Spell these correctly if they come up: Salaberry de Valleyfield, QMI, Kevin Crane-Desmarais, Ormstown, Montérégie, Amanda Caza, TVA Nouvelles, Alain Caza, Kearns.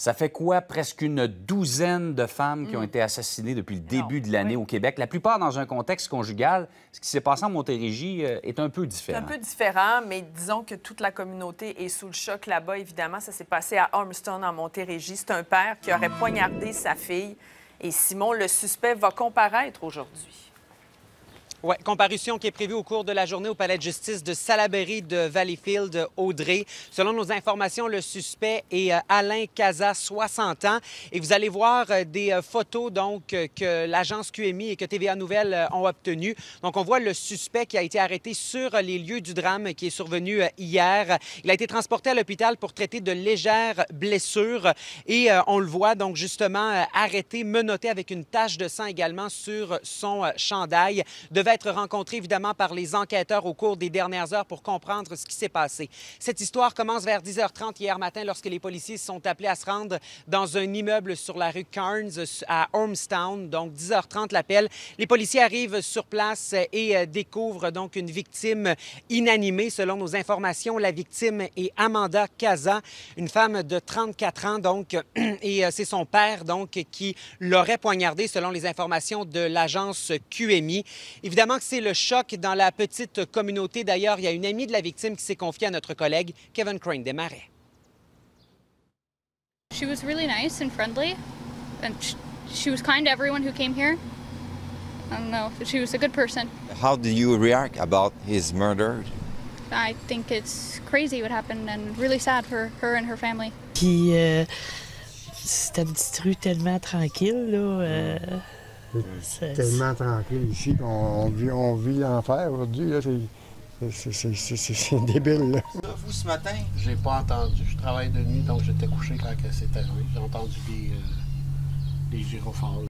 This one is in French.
Ça fait quoi? Presque une douzaine de femmes qui ont été assassinées depuis le début de l'année au Québec. La plupart dans un contexte conjugal. Ce qui s'est passé en Montérégie est un peu différent. C'est un peu différent, mais disons que toute la communauté est sous le choc là-bas, évidemment. Ça s'est passé à Ormstown, en Montérégie. C'est un père qui aurait poignardé sa fille. Et Simon, le suspect, va comparaître aujourd'hui. Oui, comparution qui est prévue au cours de la journée au palais de justice de Salaberry de Valleyfield, Audrey. Selon nos informations, le suspect est Alain Caza, 60 ans. Et vous allez voir des photos donc que l'agence QMI et que TVA Nouvelles ont obtenues. Donc, on voit le suspect qui a été arrêté sur les lieux du drame qui est survenu hier. Il a été transporté à l'hôpital pour traiter de légères blessures. Et on le voit donc justement arrêté, menotté avec une tache de sang également sur son chandail. Être rencontré évidemment par les enquêteurs au cours des dernières heures pour comprendre ce qui s'est passé. Cette histoire commence vers 10h30 hier matin lorsque les policiers sont appelés à se rendre dans un immeuble sur la rue Kearns à Ormstown. Donc 10h30 l'appel. Les policiers arrivent sur place et découvrent donc une victime inanimée. Selon nos informations, la victime est Amanda Caza, une femme de 34 ans donc, et c'est son père donc qui l'aurait poignardée selon les informations de l'agence QMI. Évidemment que c'est le choc dans la petite communauté. D'ailleurs, il y a une amie de la victime qui s'est confiée à notre collègue Kevin Crane-Desmarais. She was really nice and friendly, and she was kind to everyone who came here. I don't know, she was a good person. How do you react about his murder? I think it's crazy what happened and really sad for her and her family. Puis c'était une petite rue tellement tranquille là. C'est tellement tranquille ici qu'on vit l'enfer aujourd'hui. C'est débile. Là. Vous, ce matin, j'ai pas entendu. Je travaille de nuit, donc j'étais couché quand c'est arrivé. J'ai entendu des gyrophares.